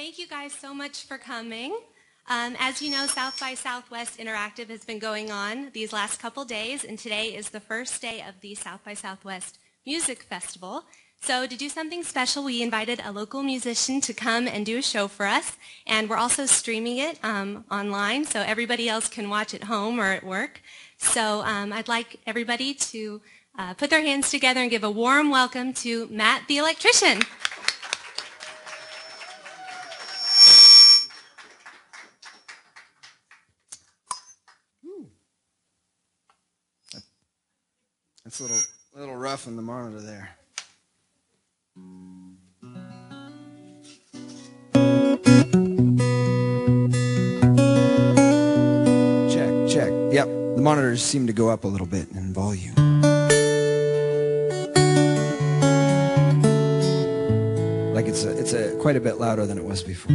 Thank you guys so much for coming. As you know, South by Southwest Interactive has been going on these last couple days, and today is the first day of the South by Southwest Music Festival. So to do something special, we invited a local musician to come and do a show for us, and we're also streaming it online so everybody else can watch at home or at work. So I'd like everybody to put their hands together and give a warm welcome to Matt the Electrician. That's a little rough in the monitor there. Check, check. Yep, the monitors seem to go up a little bit in volume. Like it's quite a bit louder than it was before.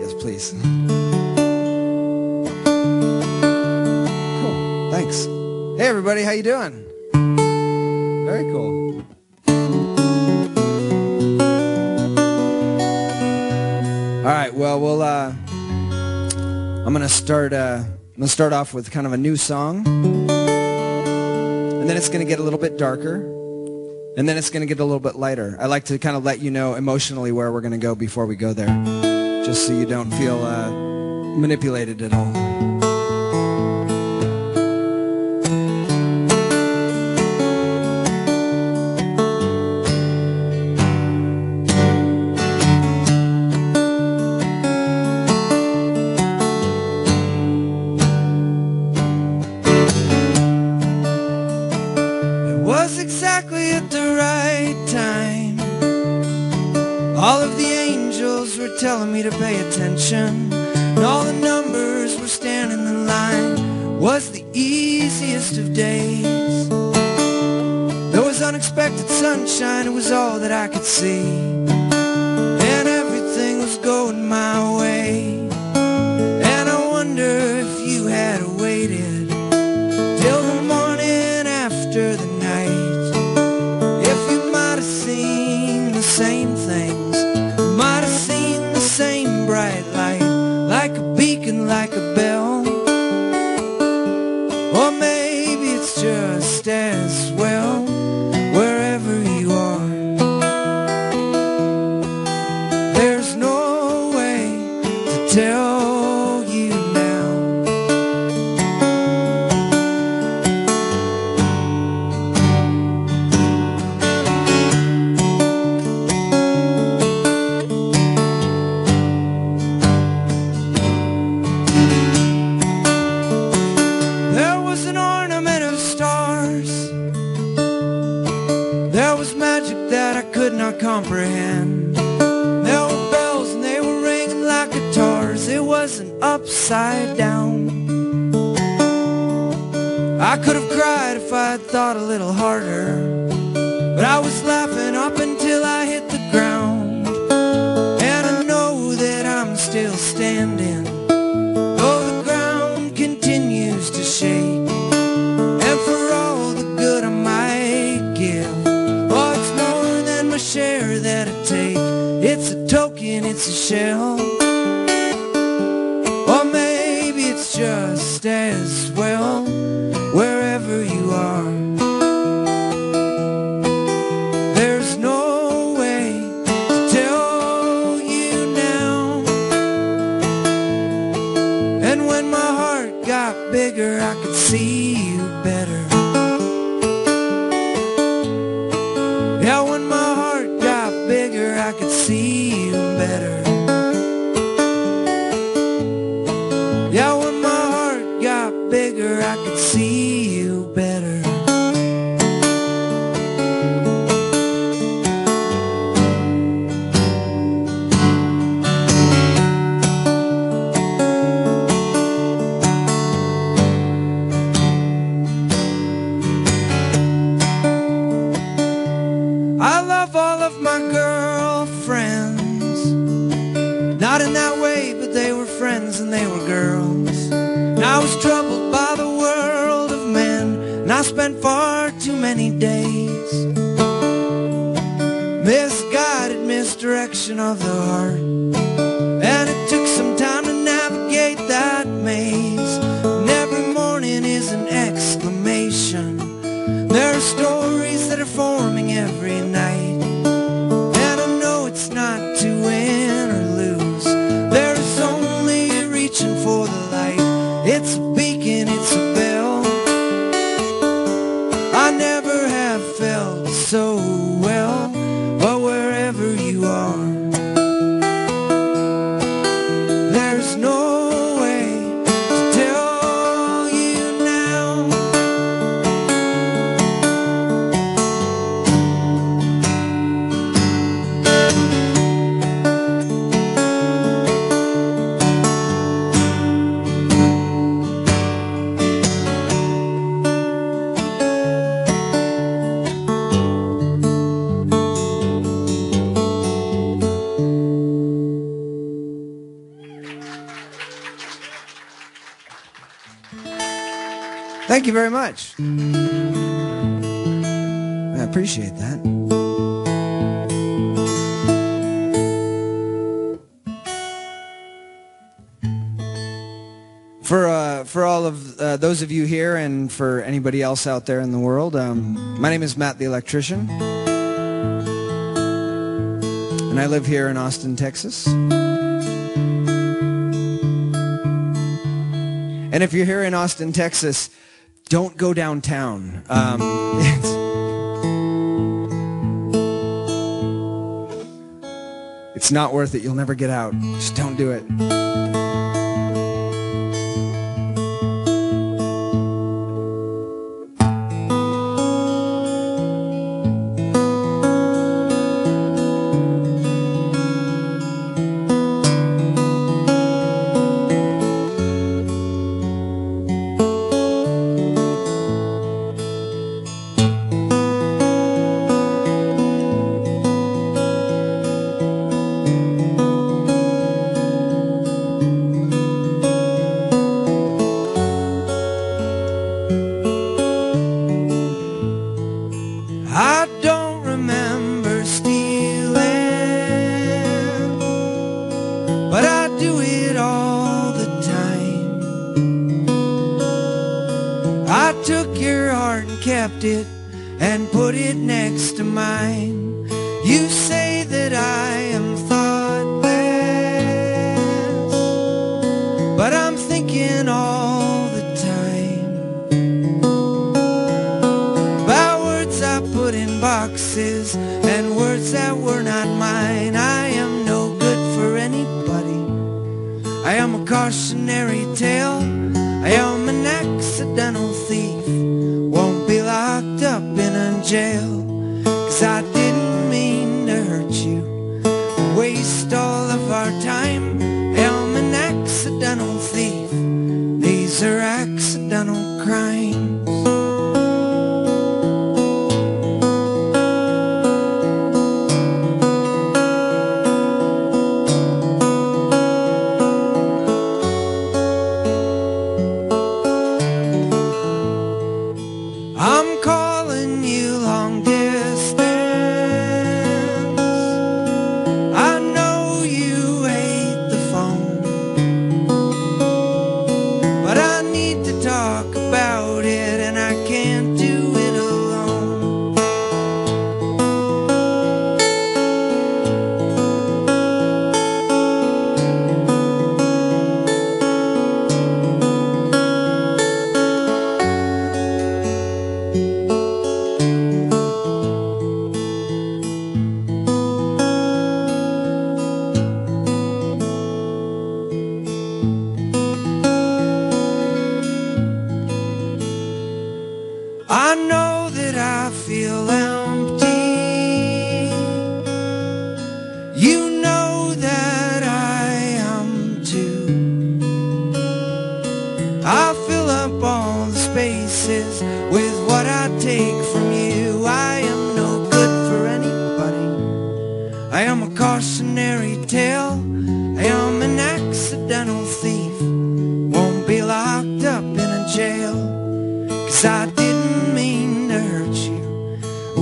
Yes, please. Cool. Thanks. Hey everybody, how you doing? Very cool. All right, well, we'll I'm gonna start off with kind of a new song, and then it's gonna get a little bit darker, and then it's gonna get a little bit lighter. I like to kind of let you know emotionally where we're gonna go before we go there, just so you don't feel manipulated at all. Spent far too many days misguided misdirection of the heart. And it took some time to navigate that maze. And every morning is an exclamation. There are stories that are forming every night. And I know it's not to win or lose. There's only a reaching for the light. It's a beacon, it's a bell. I never have felt so well. But wherever you are, there's no way to tell you now. Thank you very much. I appreciate that. For all of those of you here and for anybody else out there in the world, my name is Matt the Electrician. And I live here in Austin, Texas. And if you're here in Austin, Texas, don't go downtown. It's not worth it. You'll never get out. Just don't do it.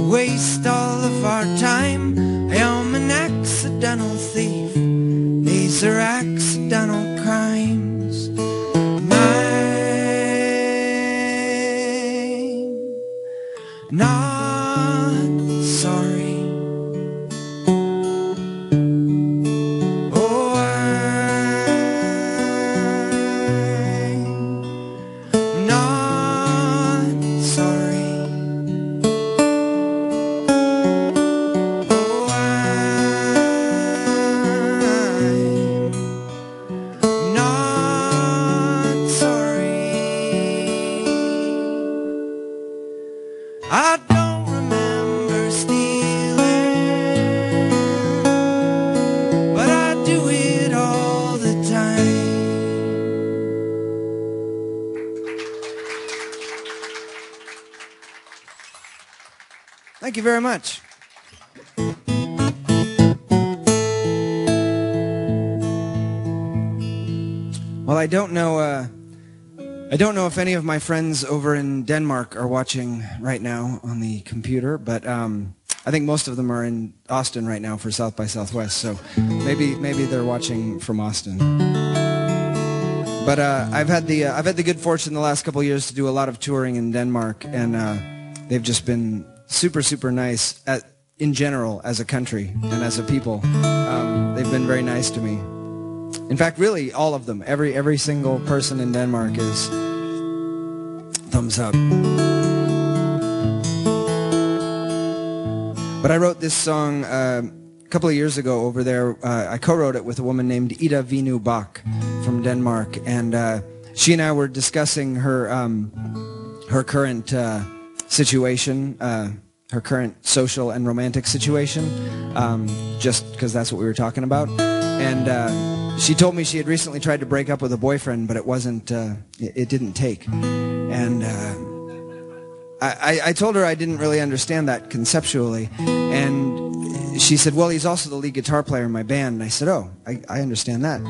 Waste all of our time. accidental thief. These are accidental crimes. I'm not sorry. Oh, I'm not sorry. I don't remember stealing, but I do it all the time. Thank you very much. Well, I don't know if any of my friends over in Denmark are watching right now on the computer, but I think most of them are in Austin right now for South by Southwest, so maybe they're watching from Austin. But I've had the good fortune the last couple of years to do a lot of touring in Denmark, and they've just been super, super nice in general as a country and as a people. They've been very nice to me. In fact, really, all of them. Every single person in Denmark is thumbs up. But I wrote this song a couple of years ago over there. I co-wrote it with a woman named Ida Vinu Bak from Denmark, and she and I were discussing her current situation. Her current social and romantic situation, just because that's what we were talking about. And she told me she had recently tried to break up with a boyfriend, but it didn't take. And I told her I didn't really understand that conceptually. And she said, well, he's also the lead guitar player in my band. And I said, oh, I understand that.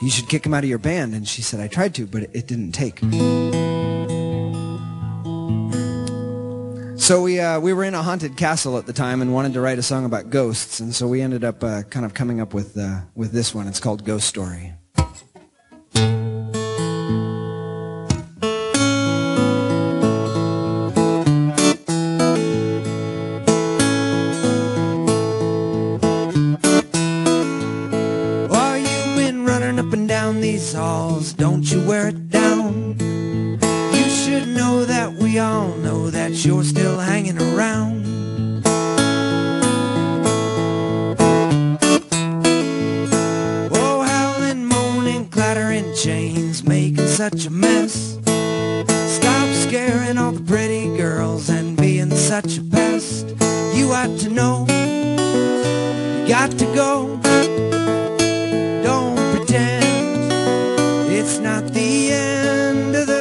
You should kick him out of your band. And she said, I tried to, but it didn't take. So we were in a haunted castle at the time and wanted to write a song about ghosts, and so we ended up kind of coming up with this one. It's called Ghost Story. Well, you've been running up and down these halls, don't you wear it down. You should know that we all know that you're still hanging around. Oh, howling, moaning, clattering chains, making such a mess. Stop scaring all the pretty girls and being such a pest. You ought to know, you got to go. Don't pretend it's not the end of the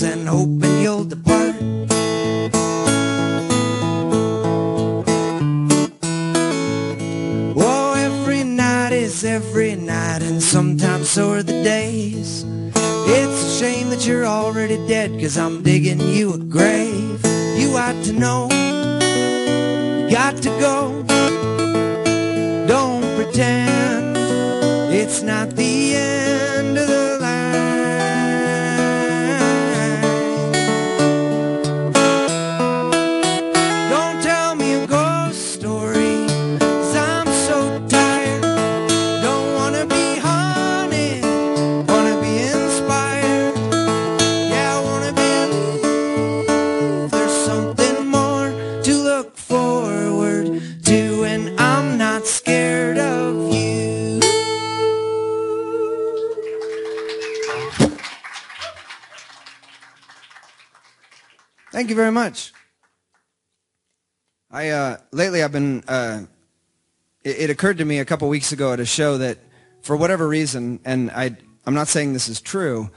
and hoping you'll depart. Oh, every night is every night, and sometimes so are the days. It's a shame that you're already dead, 'cause I'm digging you a grave. You ought to know, you got to go. Don't pretend it's not the end of the line. Scared of you. Thank you very much. Lately I've been, it occurred to me a couple weeks ago at a show that for whatever reason, and I'm not saying this is true,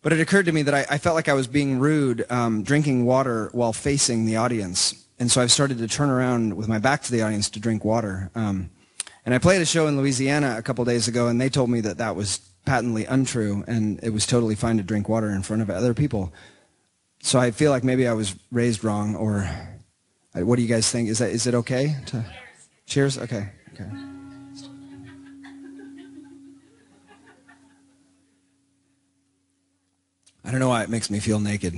but it occurred to me that I felt like I was being rude drinking water while facing the audience. And so I've started to turn around with my back to the audience to drink water. And I played a show in Louisiana a couple days ago, and they told me that that was patently untrue, and it was totally fine to drink water in front of other people. So I feel like maybe I was raised wrong, or what do you guys think? Is it okay? Cheers? Okay. Okay. I don't know why it makes me feel naked.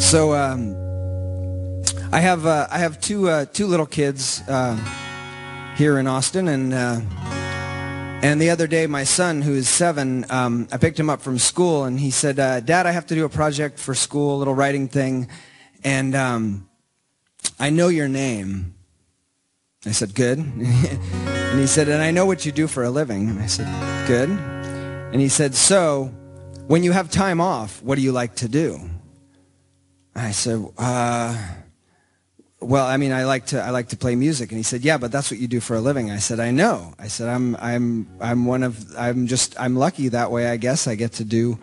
So I have two little kids here in Austin, and the other day my son, who is 7, I picked him up from school, and he said, "Dad, I have to do a project for school, a little writing thing, and I know your name." I said, "Good." And he said, "And I know what you do for a living." And I said, "Good." And he said, "So, when you have time off, what do you like to do?" I said, "Well, I mean, I like to play music." And he said, "Yeah, but that's what you do for a living." I said, "I know." I said, "I'm lucky that way. I guess I get to do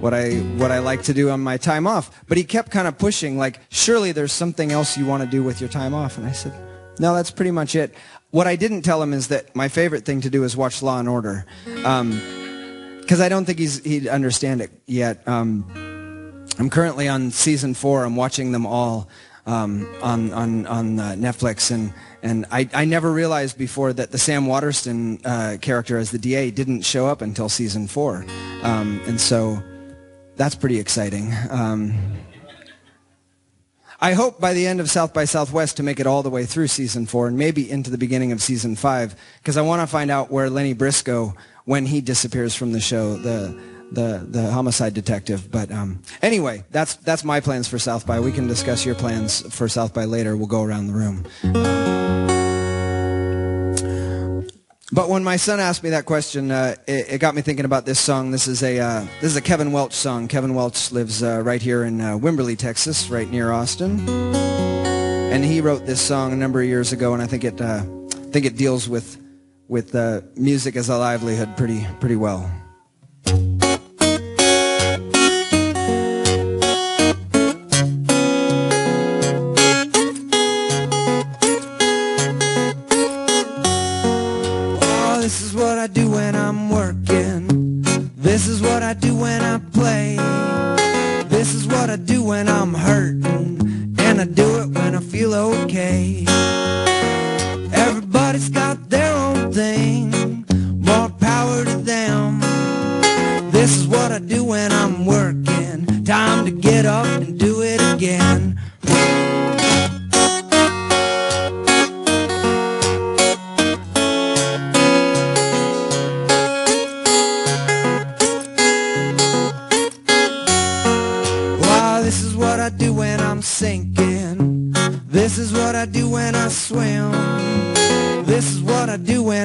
what I like to do on my time off." But he kept kind of pushing, like, "Surely there's something else you want to do with your time off." And I said, "No, that's pretty much it." What I didn't tell him is that my favorite thing to do is watch Law & Order, because I don't think he'd understand it yet. I'm currently on season 4. I'm watching them all on Netflix, and I never realized before that the Sam Waterston character as the DA didn't show up until season 4, and so that's pretty exciting. I hope by the end of South by Southwest to make it all the way through season 4 and maybe into the beginning of season 5, because I want to find out where Lenny Briscoe, when he disappears from the show, the homicide detective. But anyway, that's my plans for South by. We can discuss your plans for South by later. We'll go around the room. But when my son asked me that question, it got me thinking about this song. This is a Kevin Welch song. Kevin Welch lives right here in Wimberley, Texas, right near Austin, and he wrote this song a number of years ago. And I think it deals with music as a livelihood pretty well. This is what I do when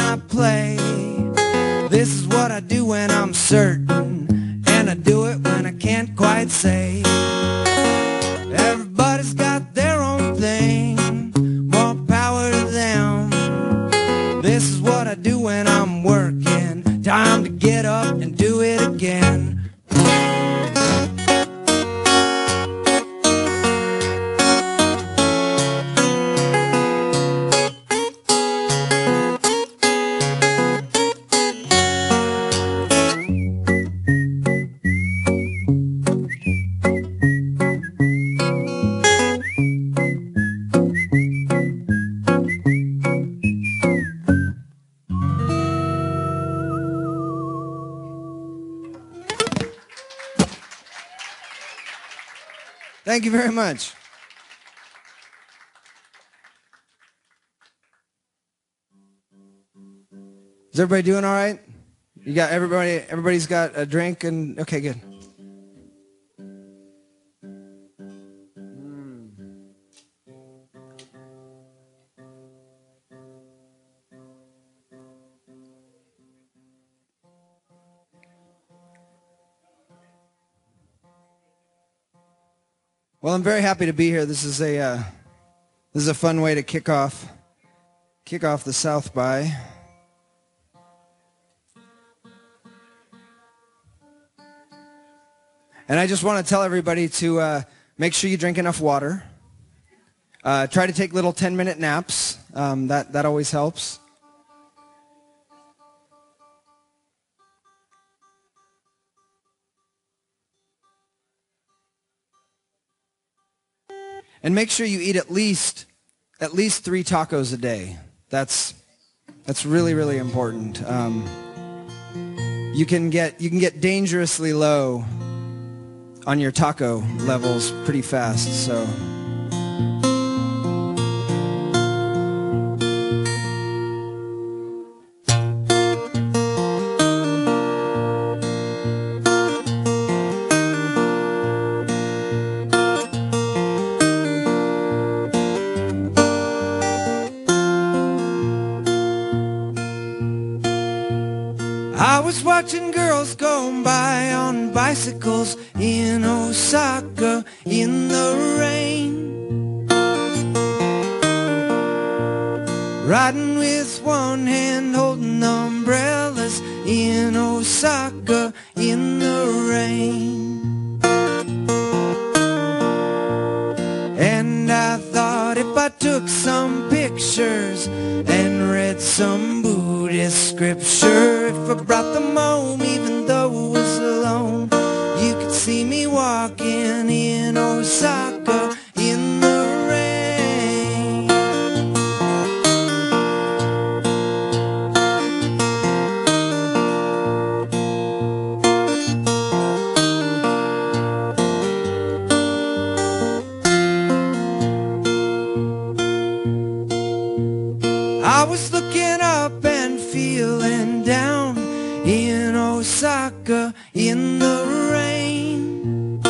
I play. what I do when I'm certain, and I do it when I can't quite say. Everybody's got their own thing, more power to them. This is what I do when I'm working, time to get up and do it again. Thank you very much. Is everybody doing all right? You got everybody, everybody's got a drink and, okay, good. Well, I'm very happy to be here. This is a fun way to kick off the South by. And I just want to tell everybody to make sure you drink enough water. Try to take little 10-minute naps. That always helps. And make sure you eat at least 3 tacos a day. That's really, really important. You can get dangerously low on your taco levels pretty fast. So. Watching girls going by on bicycles in Osaka in the rain, riding with one hand holding umbrellas in Osaka in the rain. And I thought if I took some pictures and read some Buddhist scripture, if I brought them home even though I was alone, you could see me walking in Osaka in the rain. I was looking up and feeling down in Osaka in the rain,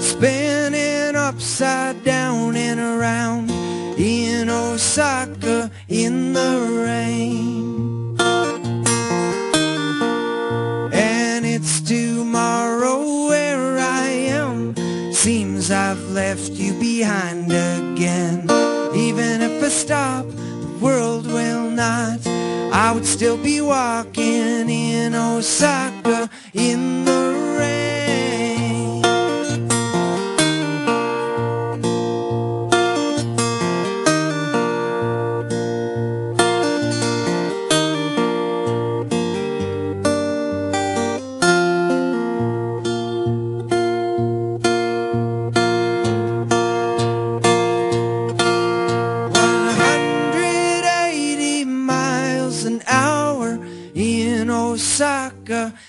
spinning upside down and around in Osaka in the rain. And it's tomorrow where I am, seems I've left you behind again. Even if I stop, the world will not, I would still be walking in Osaka in the rain.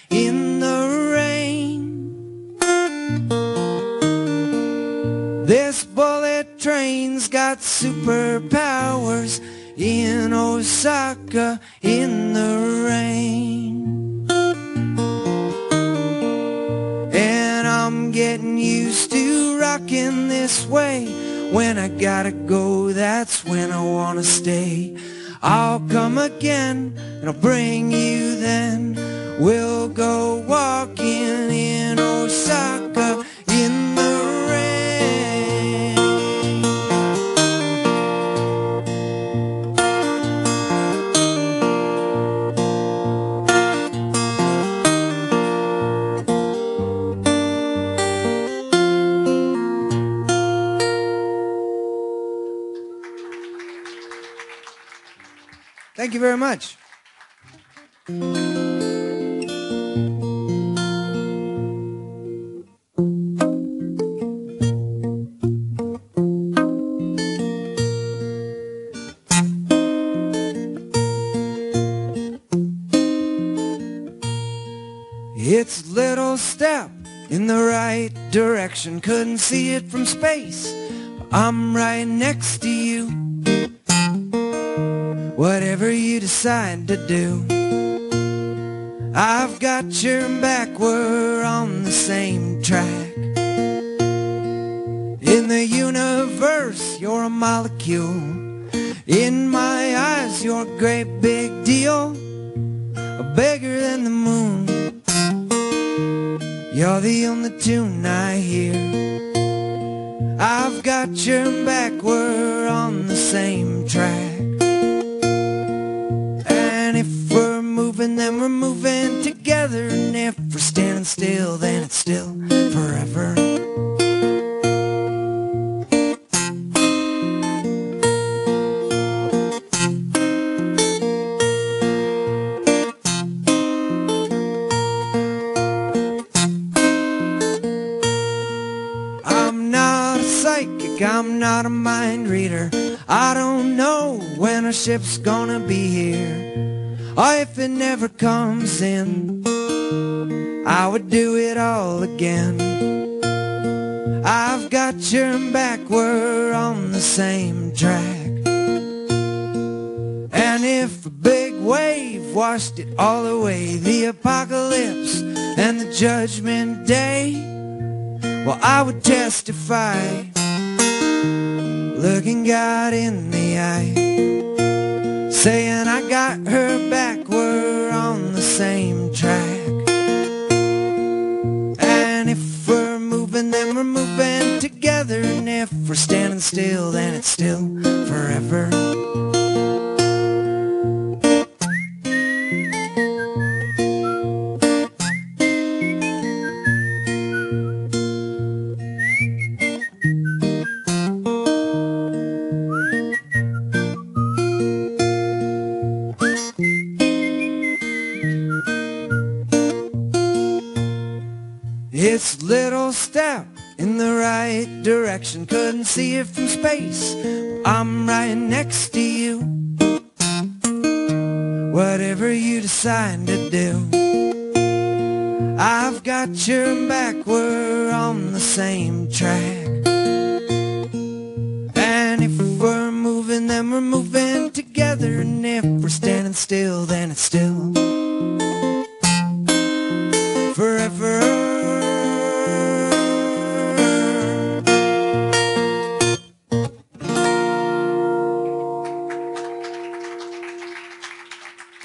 In the rain, this bullet train's got superpowers in Osaka in the rain. And I'm getting used to rocking this way. When I gotta go, that's when I wanna stay. I'll come again and I'll bring you then. We'll go walking in Osaka in the rain. Thank you very much. It's little step in the right direction. Couldn't see it from space, but I'm right next to you. Whatever you decide to do, I've got your back, we're on the same track. In the universe, you're a molecule. In my eyes, you're a great big deal, bigger than the moon. You're the only tune I hear. I've got your back, we're on the same track. And if we're moving, then we're moving together. And if we're standing still, then it's still forever. I'm not a mind reader. I don't know when a ship's gonna be here, or if it never comes in. I would do it all again. I've got your back, we're on the same track. And if a big wave washed it all away, the apocalypse and the judgment day, well, I would testify, looking God in the eye, saying I got her back, we're on the same track. And if we're moving, then we're moving together. And if we're standing still, then it's still forever. It's little step in the right direction. Couldn't see it from space, I'm right next to you. Whatever you decide to do, I've got your back, we're on the same track. And if we're moving, then we're moving together. And if we're standing still, then it's still forever.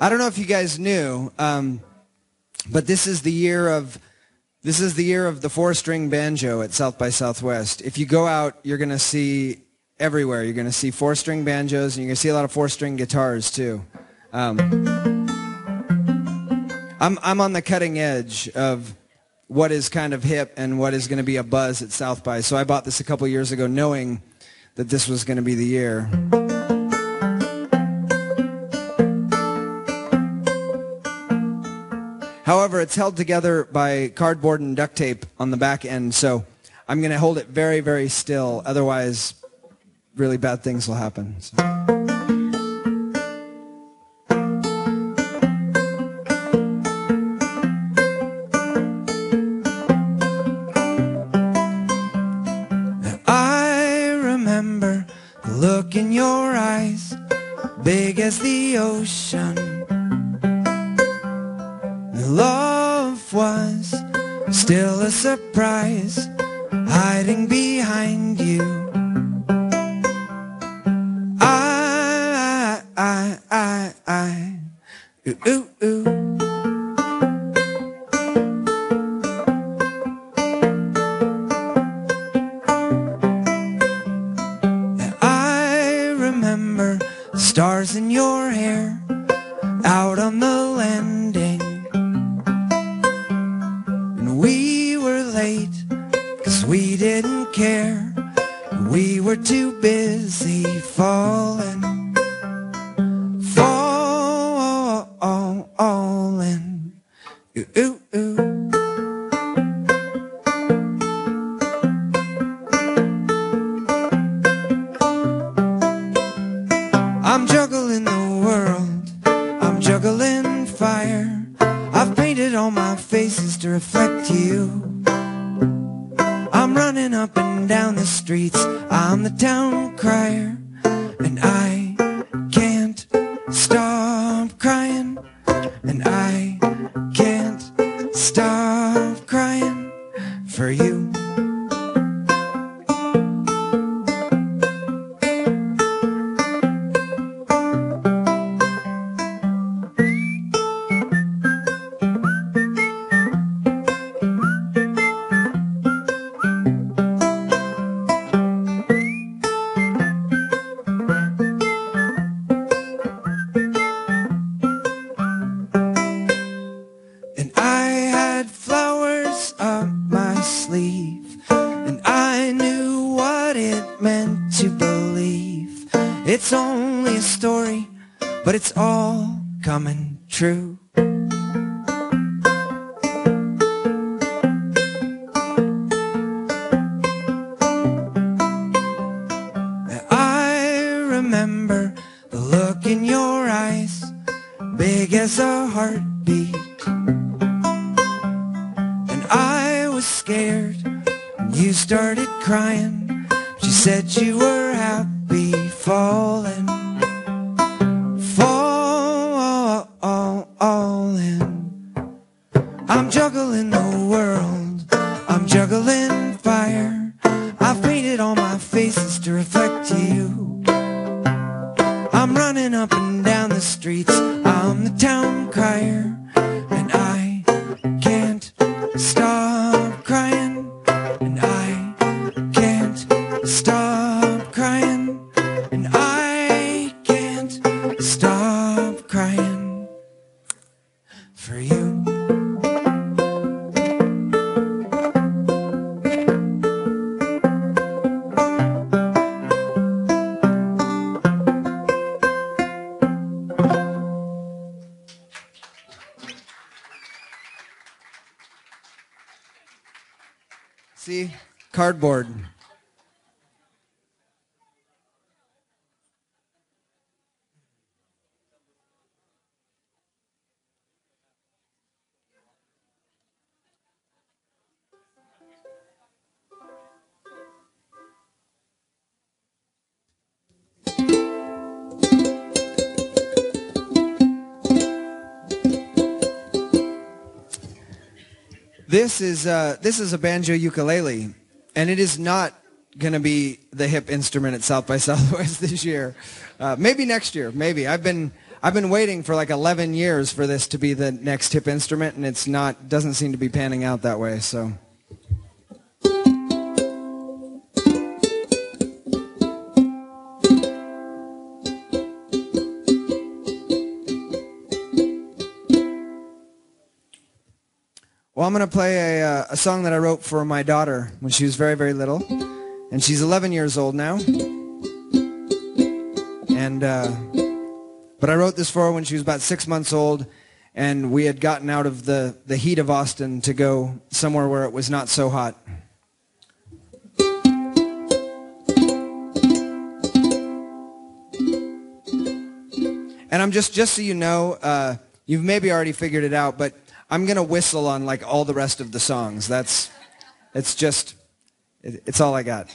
I don't know if you guys knew, but this is the year of the 4-string banjo at South by Southwest. If you go out, you're gonna see everywhere. You're gonna see 4-string banjos, and you're gonna see a lot of 4-string guitars too. I'm on the cutting edge of what is kind of hip and what is going to be a buzz at South by. So I bought this a couple years ago knowing that this was going to be the year. However, it's held together by cardboard and duct tape on the back end, so I'm going to hold it very, very still. Otherwise, really bad things will happen. So. Big as the ocean, love was still a surprise, hiding behind you. I, ooh, ooh, ooh. I remember stars in your hair, out on the landing, and we were late, 'cause we didn't care, we were too busy falling, ooh, ooh, ooh. I'm juggling the world, I'm juggling fire, I've painted all my faces to reflect you. I'm running up and down the streets, I'm the town crier, and I can't stop crying, and I can't stop crying for you. It's only a story, but it's all coming true. I remember the look in your eyes, big as a heartbeat, and I was scared when you started crying. She said you were happy falling. I'm juggling the world, I'm juggling fire, I've painted all my faces to reflect you. I'm running up and down the streets, I'm the town crier, and I can't stop crying, and I can't stop crying, and I can't stop crying for you. See? Cardboard. This is a banjo ukulele, and it is not going to be the hip instrument at South by Southwest this year. Maybe next year. Maybe. I've been waiting for like 11 years for this to be the next hip instrument, and it's not. Doesn't seem to be panning out that way. So. Well, I'm going to play a song that I wrote for my daughter when she was very, very little. And she's 11 years old now. And, but I wrote this for her when she was about 6 months old. And we had gotten out of the heat of Austin to go somewhere where it was not so hot. And I'm just so you know, you've maybe already figured it out, but I'm going to whistle on like all the rest of the songs. It's all I got.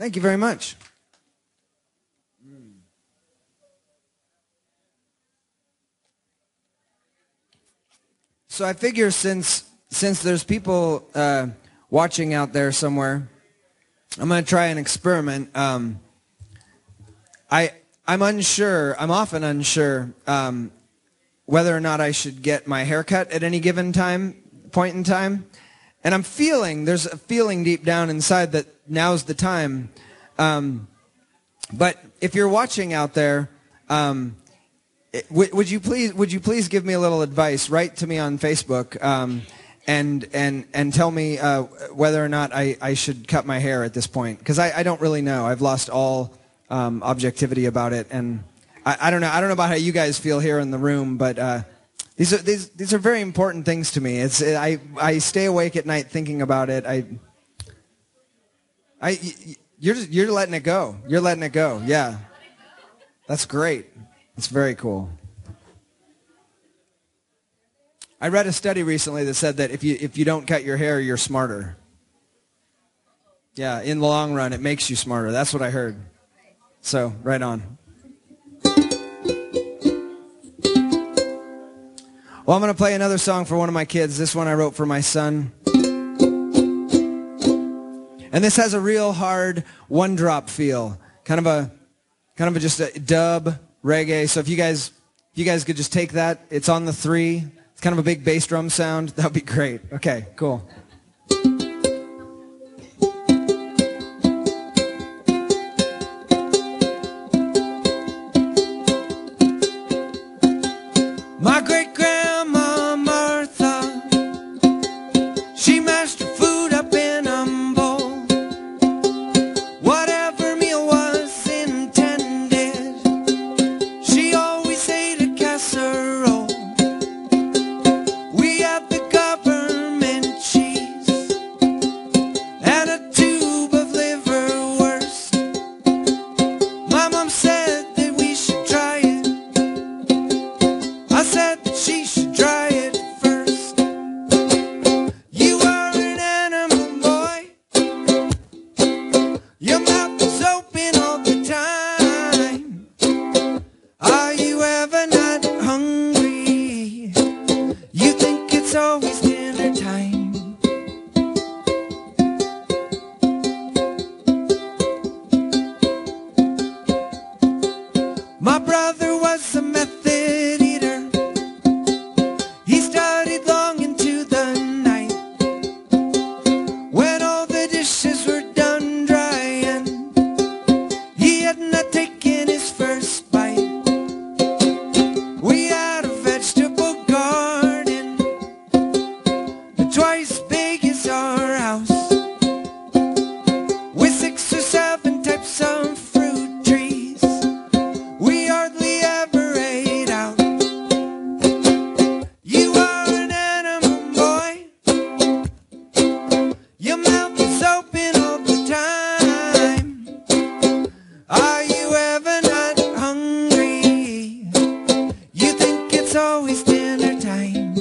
Thank you very much. So I figure since there's people watching out there somewhere, I'm going to try an experiment. I'm often unsure whether or not I should get my haircut at any given point in time. And I'm feeling, there's a feeling deep down inside that now's the time. But if you're watching out there, would you please give me a little advice? Write to me on Facebook and tell me whether or not I should cut my hair at this point. Because I don't really know. I've lost all objectivity about it. And I don't know. I don't know about how you guys feel here in the room, but... These are very important things to me. I stay awake at night thinking about it. You're letting it go. You're letting it go. Yeah, that's great. That's very cool. I read a study recently that said that if you don't cut your hair, you're smarter. Yeah, in the long run, it makes you smarter. That's what I heard. So, right on. Well, I'm going to play another song for one of my kids. This one I wrote for my son. And this has a real hard one-drop feel. Kind of a just a dub reggae. So if you guys could just take that. It's on the three. It's kind of a big bass drum sound. That would be great. Okay, cool. My great-grandma Martha, she mashed her food up in a bowl. Whatever meal was intended, she always ate a casserole. We had the government cheese and a tube of liverwurst. My mom said that we should try it. I said that she should try it first. You are an animal, boy. Your mouth is open all the time. Are you ever not hungry? You think it's always dinner time. My brother was a method eater. He studied long into the night. When all the dishes were done drying, he had not taken his first bite. We had a vegetable garden, twice big as our house, with 6 or 7 types of fruit trees. We hardly ever ate out. You are an animal, boy. Your mouth is open all the time. Are you ever not hungry? You think it's always dinner time.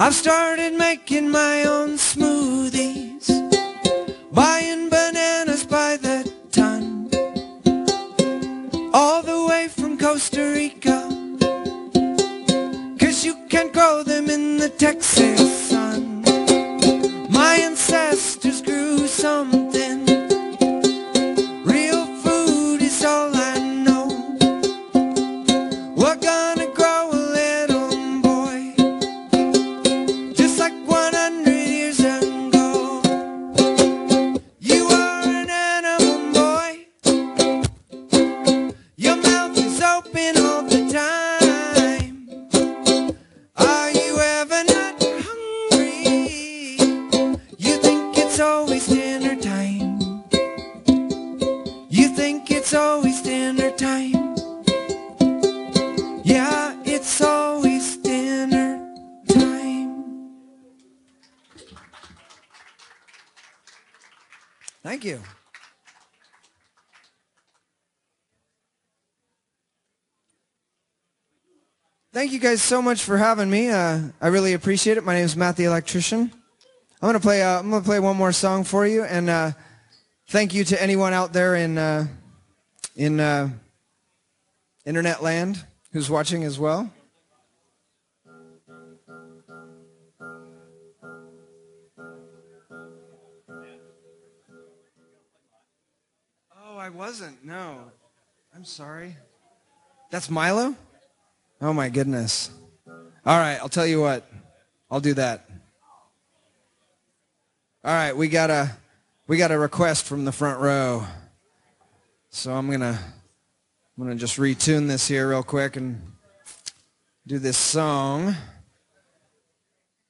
I've started making my own smoothies, buying bananas by the ton, all the way from Costa Rica, 'cause you can't grow them in the Texas sun. My ancestors grew something. Real food is all I know. We're gonna grow a little boy, just like 100 years ago. You are an animal, boy. Your mouth is open all the time. Are you ever not hungry? You think it's always dinner time. You think it's always dinner time. Yeah, it's always dinner time. Thank you. Thank you guys so much for having me. I really appreciate it. My name is Matt the Electrician. I'm gonna play one more song for you, and thank you to anyone out there in internet land who's watching as well. Oh, I wasn't. No, I'm sorry. That's Milo? Oh my goodness. All right, I'll tell you what. I'll do that. All right, we got a request from the front row. So I'm going to I'm going to just retune this here real quick and do this song.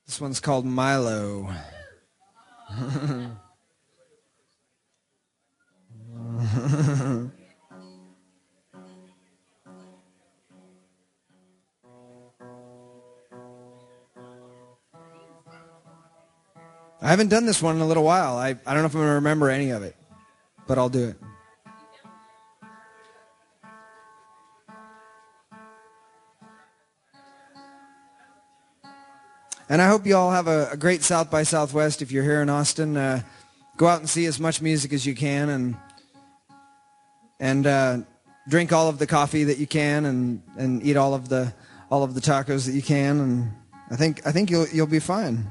This one's called Milo. I haven't done this one in a little while. I don't know if I'm going to remember any of it, but I'll do it. And I hope you all have a great South by Southwest. If you're here in Austin, go out and see as much music as you can, and drink all of the coffee that you can, and eat all of the tacos that you can, and I think you'll be fine.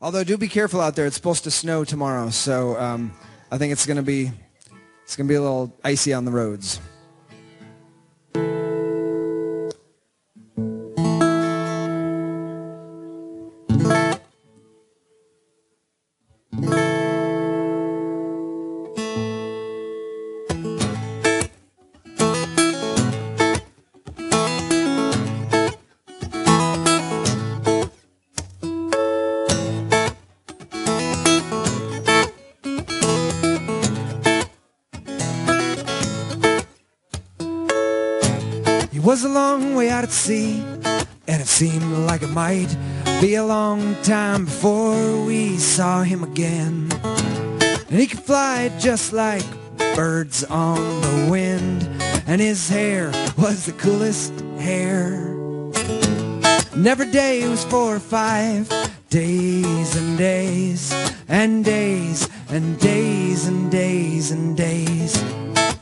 Although do be careful out there. It's supposed to snow tomorrow, so I think it's gonna be a little icy on the roads. Was a long way out at sea, and it seemed like it might be a long time before we saw him again. And he could fly just like birds on the wind, and his hair was the coolest hair. And every day was 4 or 5 days and days and days and days and days and days.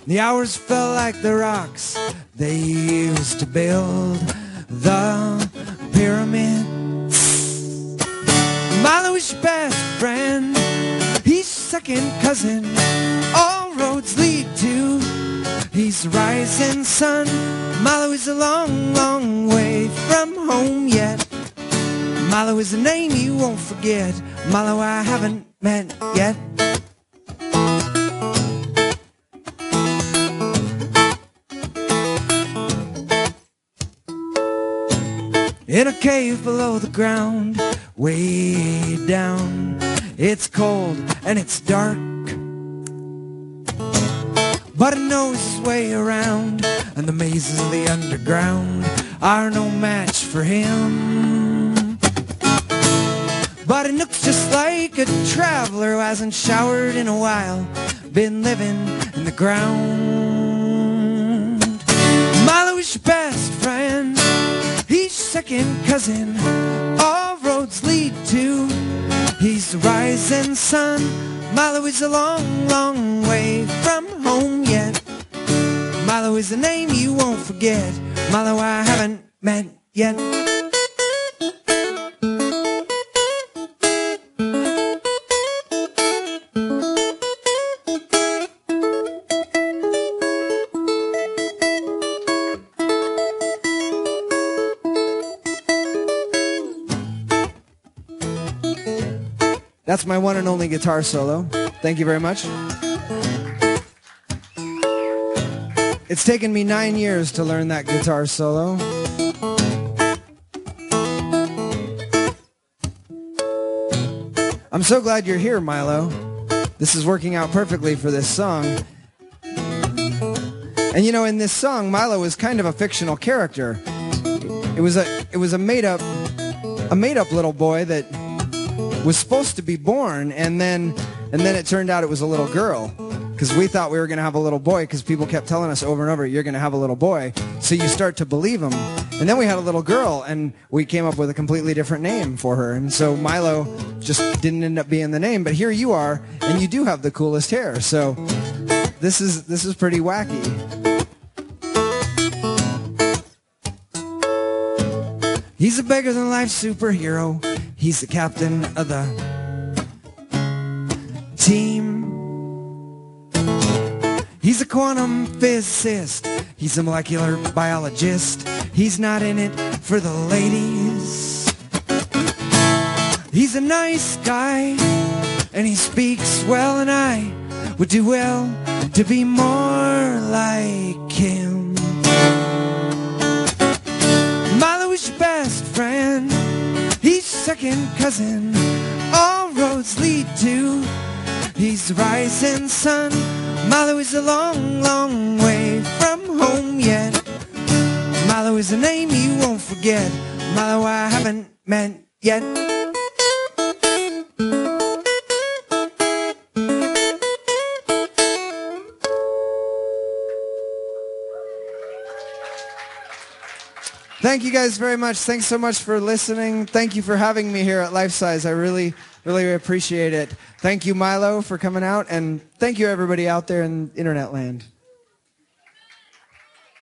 The hours fell like the rocks they used to build the pyramids. Milo is your best friend, he's second cousin. All roads lead to his rising sun. Milo is a long, long way from home yet. Milo is a name you won't forget. Milo I haven't met yet. In a cave below the ground, way down, it's cold and it's dark, but it knows its way around, and the mazes of the underground are no match for him. But it looks just like a traveler who hasn't showered in a while, been living in the ground. Milo is your best friend, he's second cousin, all roads lead to he's the rising sun. Milo is a long, long way from home yet. Milo is a name you won't forget. Milo I haven't met yet. That's my one and only guitar solo. Thank you very much. It's taken me 9 years to learn that guitar solo. I'm so glad you're here, Milo. This is working out perfectly for this song. And you know, in this song, Milo is kind of a fictional character. It was a made-up little boy that was supposed to be born, and then it turned out it was a little girl, because we thought we were going to have a little boy, because people kept telling us over and over, you're going to have a little boy, so you start to believe them. And then we had a little girl, and we came up with a completely different name for her, and so Milo just didn't end up being the name. But here you are, and you do have the coolest hair, so this is pretty wacky. He's a bigger-than-life superhero. He's the captain of the team. He's a quantum physicist. He's a molecular biologist. He's not in it for the ladies. He's a nice guy. and he speaks well, and I would do well to be more like him. Milo is your best friend, he's second cousin. All roads lead to, he's the rising sun. Milo is a long, long way from home yet. Milo is a name you won't forget. Milo I haven't met yet. Thank you guys very much. Thanks so much for listening. Thank you for having me here at Lifesize. I really, really appreciate it. Thank you, Milo, for coming out, and thank you, everybody out there in internet land.